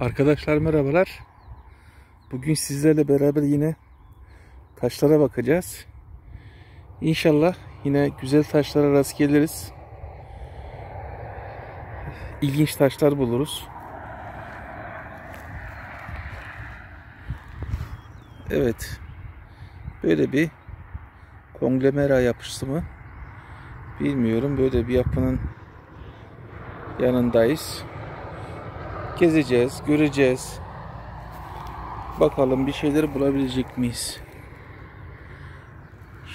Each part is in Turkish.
Arkadaşlar merhabalar. Bugün sizlerle beraber yine taşlara bakacağız. İnşallah yine güzel taşlara rast geliriz. İlginç taşlar buluruz. Evet. Böyle bir konglemera yapısı mı? Bilmiyorum. Böyle bir yapının yanındayız. Gezeceğiz, göreceğiz. Bakalım bir şeyler bulabilecek miyiz?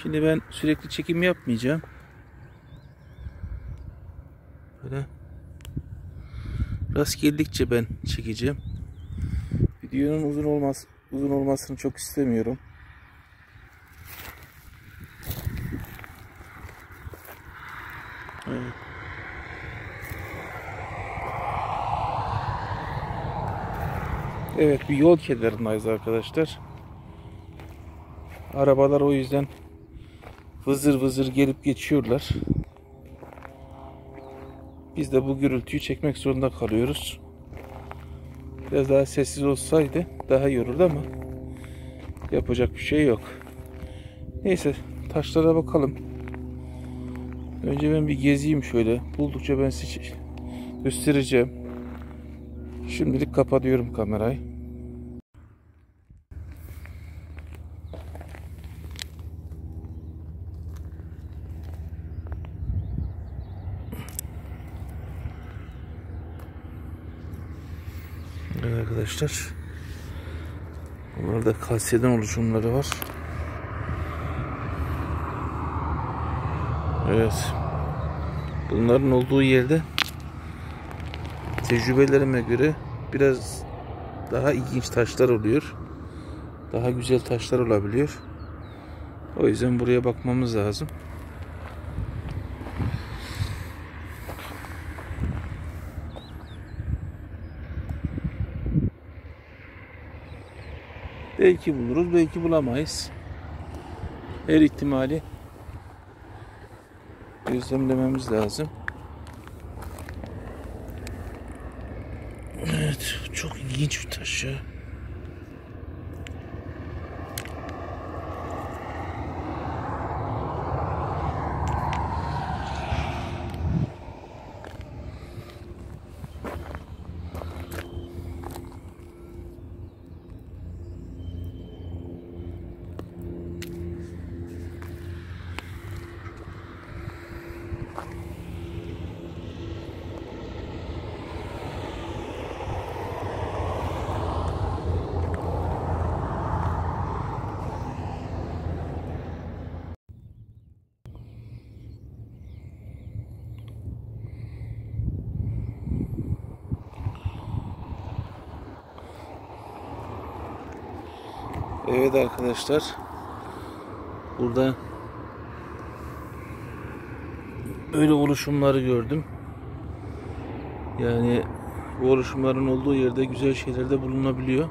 Şimdi ben sürekli çekim yapmayacağım. Böyle rast geldikçe ben çekeceğim. Videonun uzun olmasını çok istemiyorum. Evet. Evet, bir yol kenarındayız arkadaşlar. Arabalar o yüzden vızır vızır gelip geçiyorlar. Biz de bu gürültüyü çekmek zorunda kalıyoruz. Biraz daha sessiz olsaydı daha iyi olurdu ama yapacak bir şey yok. Neyse, taşlara bakalım. Önce ben bir gezeyim şöyle. Buldukça ben size göstereceğim. Şimdilik kapatıyorum kamerayı. Evet arkadaşlar. Bunlarda kalsedon oluşumları var. Evet. Bunların olduğu yerde tecrübelerime göre biraz daha ilginç taşlar oluyor. Daha güzel taşlar olabiliyor. O yüzden buraya bakmamız lazım. Belki buluruz, belki bulamayız. Her ihtimali gözlemlememiz lazım. Evet, çok ilginç bir taş ya. Evet arkadaşlar, burada böyle oluşumları gördüm. Yani bu oluşumların olduğu yerde güzel şeyler de bulunabiliyor.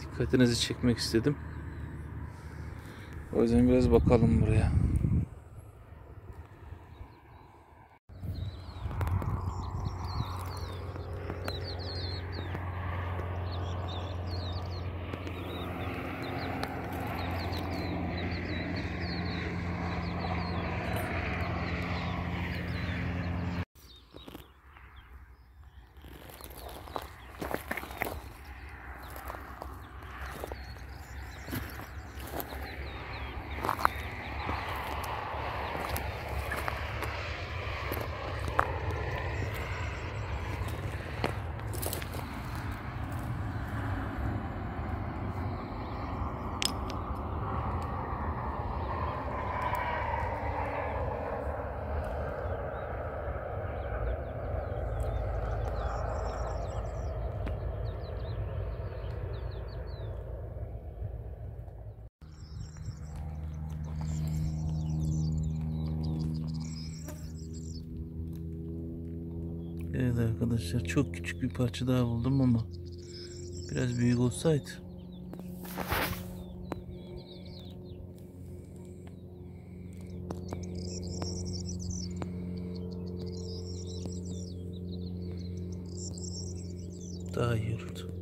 Dikkatinizi çekmek istedim. O yüzden biraz bakalım buraya. Evet arkadaşlar, çok küçük bir parça daha buldum ama biraz büyük olsaydı. daha iyi olurdu.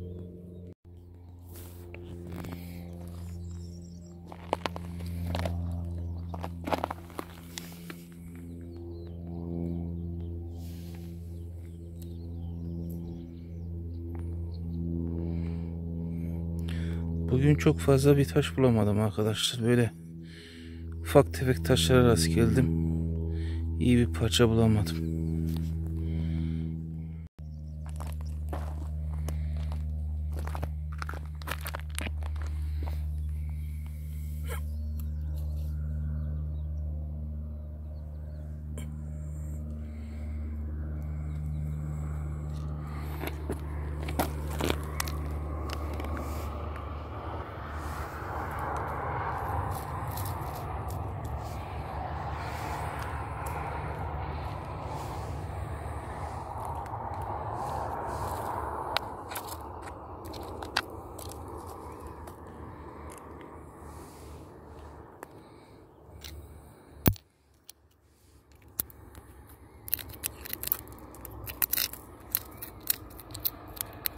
Bugün çok fazla bir taş bulamadım arkadaşlar. Böyle ufak tefek taşlara rast geldim. İyi bir parça bulamadım.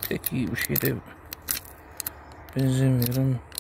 Pek iyi bir şey de benzemiyorum.